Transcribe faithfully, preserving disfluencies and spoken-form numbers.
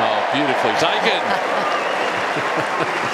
Oh, beautifully taken.